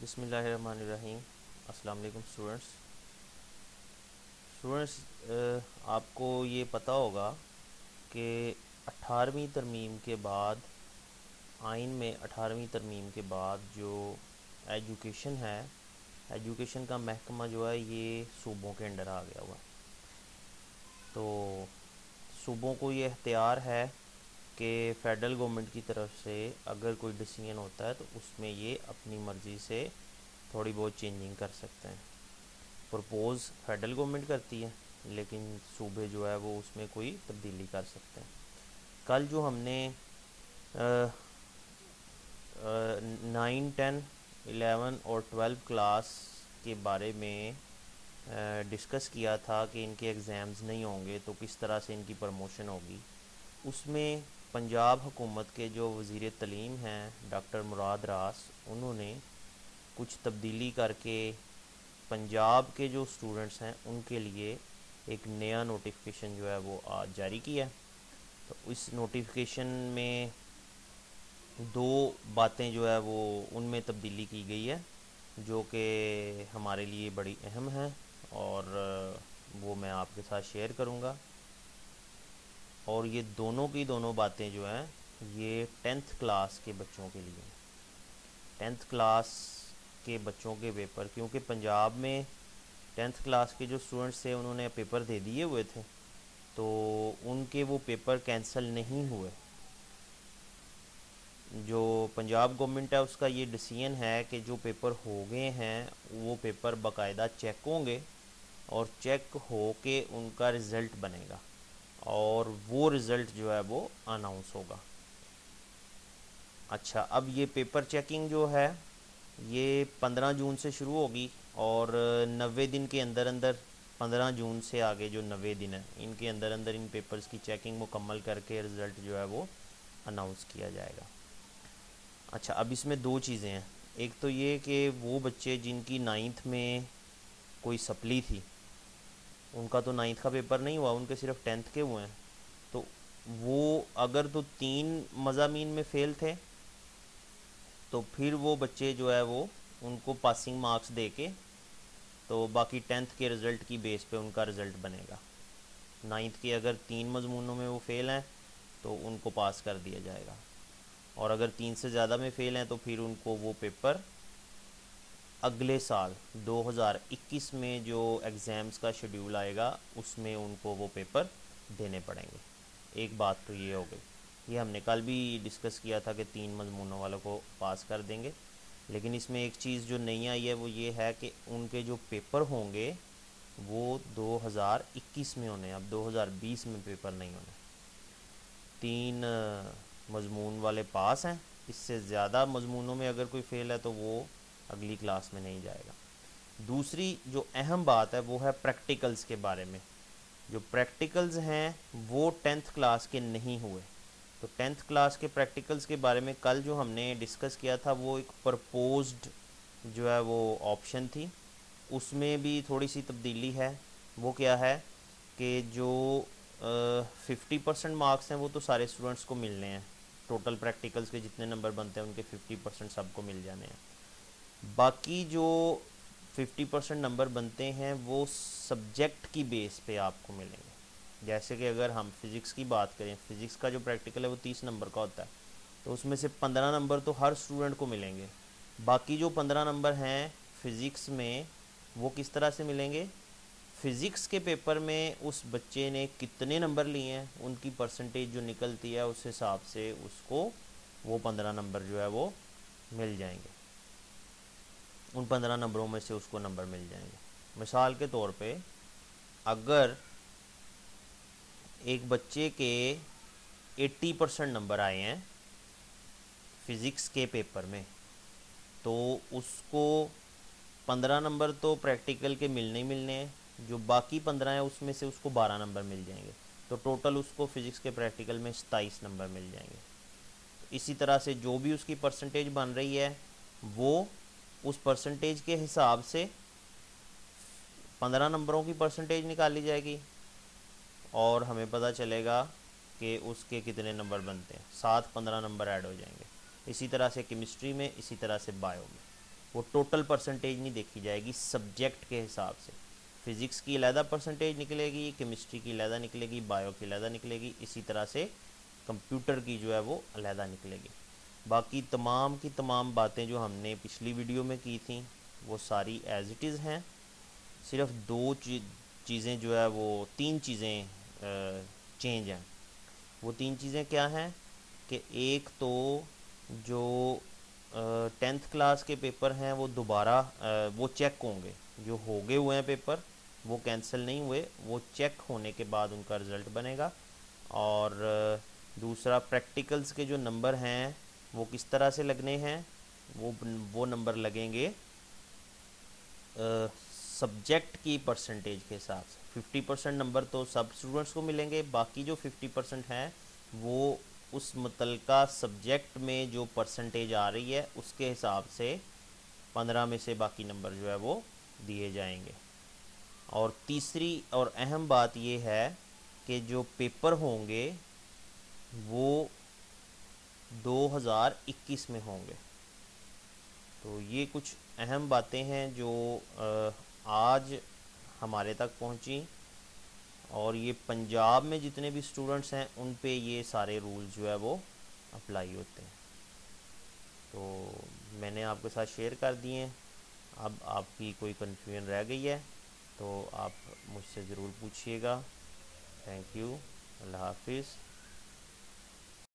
बिस्मिल्लाहिर्रहमानिर्रहीम। अस्सलाम वालेकुम स्टूडेंट्स, आपको ये पता होगा कि 18वीं तरमीम के बाद आइन में 18वीं तरमीम के बाद जो एजुकेशन है, एजुकेशन का महकमा जो है ये सूबों के अंडर आ गया हुआ। तो सूबों को ये इख्तियार है कि फेडरल गवर्नमेंट की तरफ से अगर कोई डिसीजन होता है तो उसमें ये अपनी मर्ज़ी से थोड़ी बहुत चेंजिंग कर सकते हैं। प्रपोज़ फेडरल गवर्नमेंट करती है लेकिन सूबे जो है वो उसमें कोई तब्दीली कर सकते हैं। कल जो हमने 9, 10, 11 और 12 क्लास के बारे में डिस्कस किया था कि इनके एग्ज़ाम्स नहीं होंगे तो किस तरह से इनकी प्रमोशन होगी। उसमें पंजाब हुकूमत के जो वज़ीर तलीम हैं डॉक्टर मुराद रास, उन्होंने कुछ तब्दीली करके पंजाब के जो स्टूडेंट्स हैं उनके लिए एक नया नोटिफिकेशन जो है वो आज जारी किया है। तो इस नोटिफिकेशन में दो बातें जो है वो उनमें तब्दीली की गई है जो कि हमारे लिए बड़ी अहम है और वो मैं आपके साथ शेयर करूँगा। और ये दोनों की दोनों बातें जो हैं ये 10th क्लास के बच्चों के लिए, 10th क्लास के बच्चों के पेपर, क्योंकि पंजाब में 10th क्लास के जो स्टूडेंट्स थे उन्होंने पेपर दे दिए हुए थे तो उनके वो पेपर कैंसिल नहीं हुए। जो पंजाब गवर्नमेंट है उसका ये डिसीजन है कि जो पेपर हो गए हैं वो पेपर बाकायदा चेक होंगे और चेक हो के उनका रिज़ल्ट बनेगा और वो रिज़ल्ट जो है वो अनाउंस होगा। अच्छा, अब ये पेपर चेकिंग जो है ये 15 जून से शुरू होगी और 90 दिन के अंदर अंदर, 15 जून से आगे जो 90 दिन है इनके अंदर अंदर इन पेपर्स की चेकिंग मुकम्मल करके रिज़ल्ट जो है वो अनाउंस किया जाएगा। अच्छा, अब इसमें दो चीज़ें हैं। एक तो ये कि वो बच्चे जिनकी 9th में कोई सप्ली थी उनका तो 9th का पेपर नहीं हुआ, उनके सिर्फ 10th के हुए हैं। तो वो अगर तो 3 मज़ामीन में फ़ेल थे तो फिर वो बच्चे जो है वो उनको पासिंग मार्क्स दे के तो बाकी 10th के रिज़ल्ट की बेस पे उनका रिज़ल्ट बनेगा। 9th के अगर 3 मजमूनों में वो फ़ेल हैं तो उनको पास कर दिया जाएगा और अगर 3 से ज़्यादा में फ़ेल हैं तो फिर उनको वो पेपर अगले साल 2021 में जो एग्ज़ाम्स का शेड्यूल आएगा उसमें उनको वो पेपर देने पड़ेंगे। एक बात तो ये हो गई, ये हमने कल भी डिस्कस किया था कि 3 मजमूनों वालों को पास कर देंगे। लेकिन इसमें एक चीज़ जो नई आई है वो ये है कि उनके जो पेपर होंगे वो 2021 में होने, अब 2020 में पेपर नहीं होने। 3 मजमून वाले पास हैं, इससे ज़्यादा मजमूनों में अगर कोई फ़ेल है तो वो अगली क्लास में नहीं जाएगा। दूसरी जो अहम बात है वो है प्रैक्टिकल्स के बारे में। जो प्रैक्टिकल्स हैं वो 10th क्लास के नहीं हुए तो 10th क्लास के प्रैक्टिकल्स के बारे में कल जो हमने डिस्कस किया था वो एक प्रपोज्ड जो है वो ऑप्शन थी, उसमें भी थोड़ी सी तब्दीली है। वो क्या है कि जो 50% मार्क्स हैं वो तो सारे स्टूडेंट्स को मिलने हैं, टोटल प्रैक्टिकल्स के जितने नंबर बनते हैं उनके 50% सबको मिल जाने हैं। बाकी जो 50% नंबर बनते हैं वो सब्जेक्ट की बेस पे आपको मिलेंगे। जैसे कि अगर हम फिज़िक्स की बात करें, फिज़िक्स का जो प्रैक्टिकल है वो 30 नंबर का होता है तो उसमें से 15 नंबर तो हर स्टूडेंट को मिलेंगे। बाकी जो 15 नंबर हैं फिज़िक्स में वो किस तरह से मिलेंगे, फ़िज़िक्स के पेपर में उस बच्चे ने कितने नंबर लिए हैं उनकी परसेंटेज जो निकलती है उस हिसाब से उसको वो 15 नंबर जो है वो मिल जाएंगे। उन 15 नंबरों में से उसको नंबर मिल जाएंगे। मिसाल के तौर पे अगर एक बच्चे के 80% नंबर आए हैं फिज़िक्स के पेपर में तो उसको 15 नंबर तो प्रैक्टिकल के मिलने ही मिलने हैं, जो बाकी 15 हैं उसमें से उसको 12 नंबर मिल जाएंगे तो टोटल उसको फ़िज़िक्स के प्रैक्टिकल में 27 नंबर मिल जाएंगे। तो इसी तरह से जो भी उसकी परसेंटेज बन रही है वो उस परसेंटेज के हिसाब से 15 नंबरों की परसेंटेज निकाली जाएगी और हमें पता चलेगा कि उसके कितने नंबर बनते हैं, 7-15 नंबर ऐड हो जाएंगे। इसी तरह से केमिस्ट्री में, इसी तरह से बायो में। वो टोटल परसेंटेज नहीं देखी जाएगी सब्जेक्ट के हिसाब से। फिज़िक्स की अलहदा परसेंटेज निकलेगी, केमिस्ट्री की अलहदा निकलेगी, बायो की अलहदा निकलेगी, इसी तरह से कंप्यूटर की जो है वो अलहदा निकलेगी। बाकी तमाम की तमाम बातें जो हमने पिछली वीडियो में की थी वो सारी एज इट इज़ हैं। सिर्फ दो चीज़ें जो है वो तीन चीज़ें चेंज हैं। वो तीन चीज़ें क्या हैं कि एक तो जो 10th क्लास के पेपर हैं वो दोबारा वो चेक होंगे, जो हो गए हुए हैं पेपर वो कैंसिल नहीं हुए, वो चेक होने के बाद उनका रिज़ल्ट बनेगा। और दूसरा प्रैक्टिकल्स के जो नंबर हैं वो किस तरह से लगने हैं, वो नंबर लगेंगे सब्जेक्ट की परसेंटेज के हिसाब से। 50% नंबर तो सब स्टूडेंट्स को मिलेंगे, बाकी जो 50% हैं वो उस मुतलका सब्जेक्ट में जो परसेंटेज आ रही है उसके हिसाब से 15 में से बाकी नंबर जो है वो दिए जाएंगे। और तीसरी और अहम बात ये है कि जो पेपर होंगे वो 2021 में होंगे। तो ये कुछ अहम बातें हैं जो आज हमारे तक पहुंची, और ये पंजाब में जितने भी स्टूडेंट्स हैं उन पे ये सारे रूल्स जो है वो अप्लाई होते हैं। तो मैंने आपके साथ शेयर कर दिए हैं। अब आपकी कोई कन्फ्यूजन रह गई है तो आप मुझसे ज़रूर पूछिएगा। थैंक यू, अल्लाह हाफिज़।